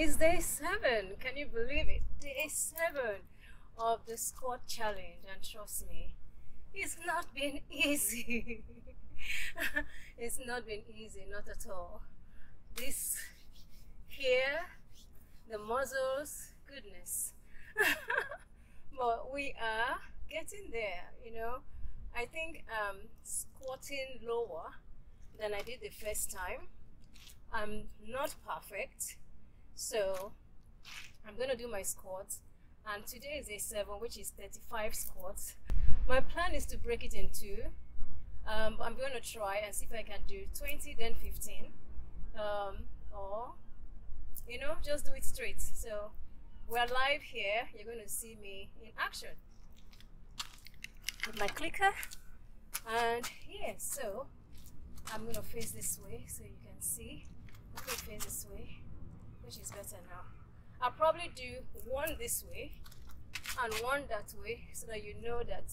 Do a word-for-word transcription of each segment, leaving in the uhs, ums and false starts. It's day seven. Can you believe it? Day seven of the squat challenge, and trust me, it's not been easy. It's not been easy, not at all. This here, the muscles, goodness. But we are getting there, you know. I think um, squatting lower than I did the first time. I'm not perfect, so I'm gonna do my squats, and today is day seven, which is thirty-five squats. My plan is to break it in two. um, I'm gonna try and see if I can do twenty, then fifteen, um, or you know, just do it straight. So we're live here. You're gonna see me in action with my clicker, and yeah, so I'm gonna face this way so you can see. I'm gonna face this way, which is better now. I'll probably do one this way and one that way so that you know that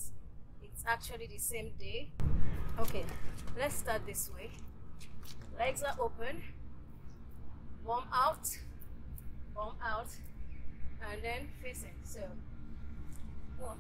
it's actually the same day. Okay, let's start this way. Legs are open, warm out, warm out, and then facing. So one.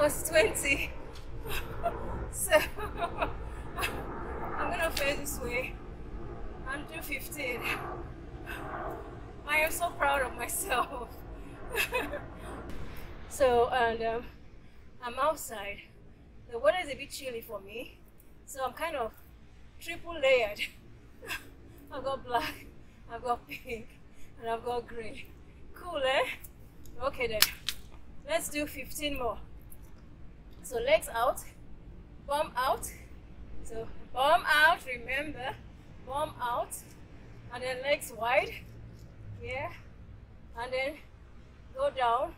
Was twenty. So I'm gonna face this way and do fifteen. I am so proud of myself. So, and um, I'm outside. The weather is a bit chilly for me, so I'm kind of triple layered. I've got black, I've got pink, and I've got grey. Cool, eh? Okay then, let's do fifteen more. So legs out, bum out, so bum out, remember, bum out, and then legs wide, yeah, and then go down.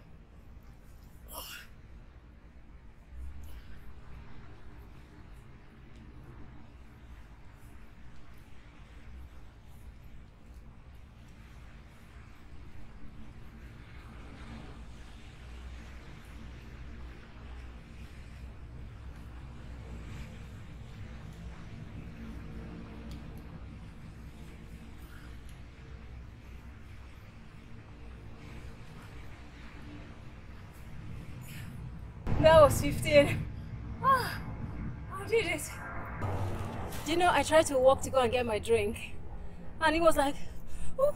That was fifteen. Oh, I did it. Do you know, I tried to walk to go and get my drink, and it was like, oof.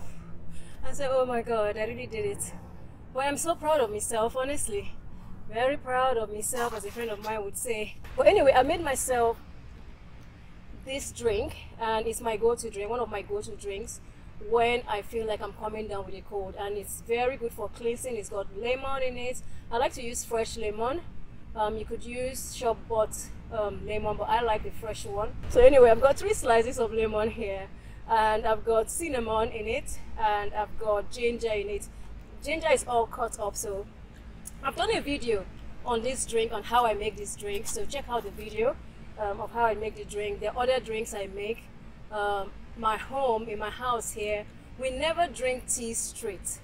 I said, oh my God, I really did it. But I'm so proud of myself, honestly. Very proud of myself, as a friend of mine would say. But anyway, I made myself this drink, and it's my go-to drink, one of my go-to drinks, when I feel like I'm coming down with a cold. And it's very good for cleansing. It's got lemon in it. I like to use fresh lemon. Um, you could use shop bought um, lemon, but I like the fresh one. So anyway, I've got three slices of lemon here, and I've got cinnamon in it, and I've got ginger in it. Ginger is all cut up, so I've done a video on this drink, on how I make this drink, so check out the video um, of how I make the drink. The other drinks I make, um, my home, in my house here, we never drink tea straight.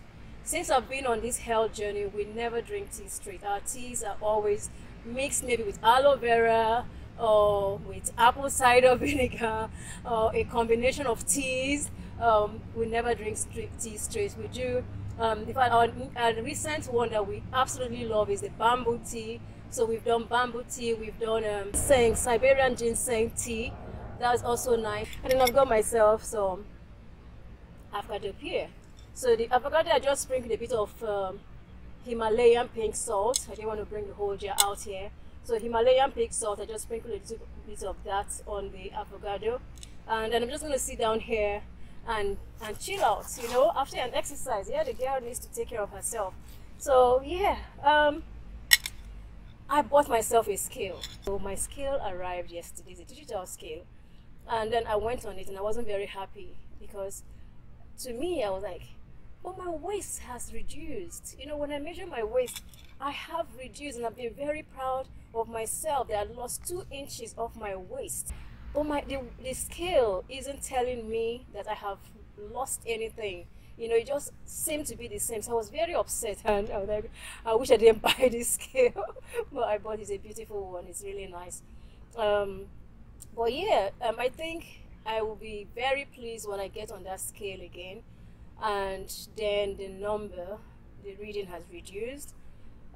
Since I've been on this health journey, we never drink tea straight. Our teas are always mixed maybe with aloe vera, or with apple cider vinegar, or a combination of teas. Um, we never drink tea straight. We do, um, in fact, our, our recent one that we absolutely love is the bamboo tea. So we've done bamboo tea, we've done um, ginseng, Siberian ginseng tea. That's also nice. And then I've got myself some avocado here. So the avocado, I just sprinkled a bit of um, Himalayan pink salt. I didn't want to bring the whole jar out here. So Himalayan pink salt, I just sprinkled a little bit of that on the avocado. And then I'm just going to sit down here and, and chill out, you know, after an exercise. Yeah, the girl needs to take care of herself. So yeah, um, I bought myself a scale. So my scale arrived yesterday, it's a digital scale. And then I went on it and I wasn't very happy because to me, I was like, but my waist has reduced. You know, when I measure my waist, I have reduced, and I've been very proud of myself that I lost two inches off my waist. But my the, the scale isn't telling me that I have lost anything. You know, it just seemed to be the same. So I was very upset, and I was like, I wish I didn't buy this scale. But I bought it. It's a beautiful one. It's really nice. Um, but yeah, um, I think I will be very pleased when I get on that scale again. And then the number, the reading has reduced,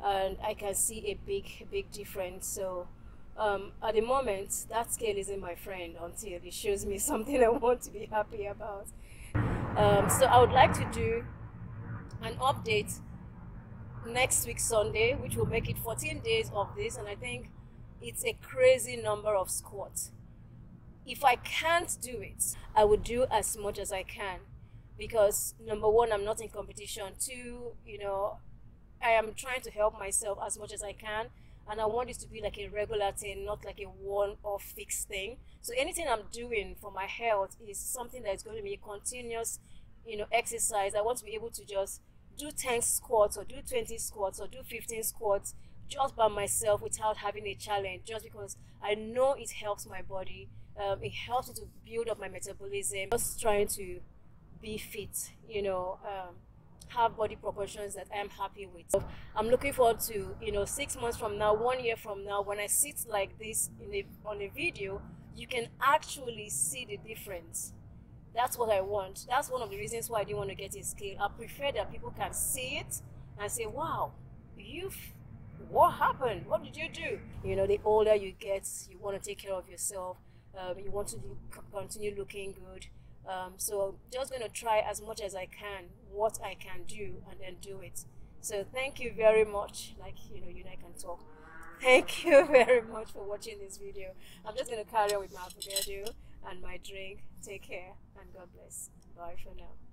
and I can see a big, big difference. So um, at the moment, that scale isn't my friend until it shows me something I want to be happy about. Um, so I would like to do an update next week Sunday, which will make it fourteen days of this, and I think it's a crazy number of squats. If I can't do it, I would do as much as I can, because number one, I'm not in competition. Two, you know, I am trying to help myself as much as I can, and I want it to be like a regular thing, not like a one-off fixed thing. So anything I'm doing for my health is something that's going to be a continuous, you know, exercise. I want to be able to just do ten squats or do twenty squats or do fifteen squats just by myself without having a challenge, just because I know it helps my body. Um, it helps me to build up my metabolism. Just trying to be fit, you know, um, have body proportions that I'm happy with. So I'm looking forward to, you know, six months from now, one year from now, when I sit like this in a, on a video, you can actually see the difference. That's what I want. That's one of the reasons why I didn't want to get a scale. I prefer that people can see it and say, wow, you've, what happened? What did you do? You know, the older you get, you want to take care of yourself. Um, you want to continue looking good. Um, so just going to try as much as I can, what I can do, and then do it. So thank you very much. Like, you know, you and I can talk. Thank you very much for watching this video. I'm just going to carry on with my avocado and my drink. Take care and God bless. Bye for now.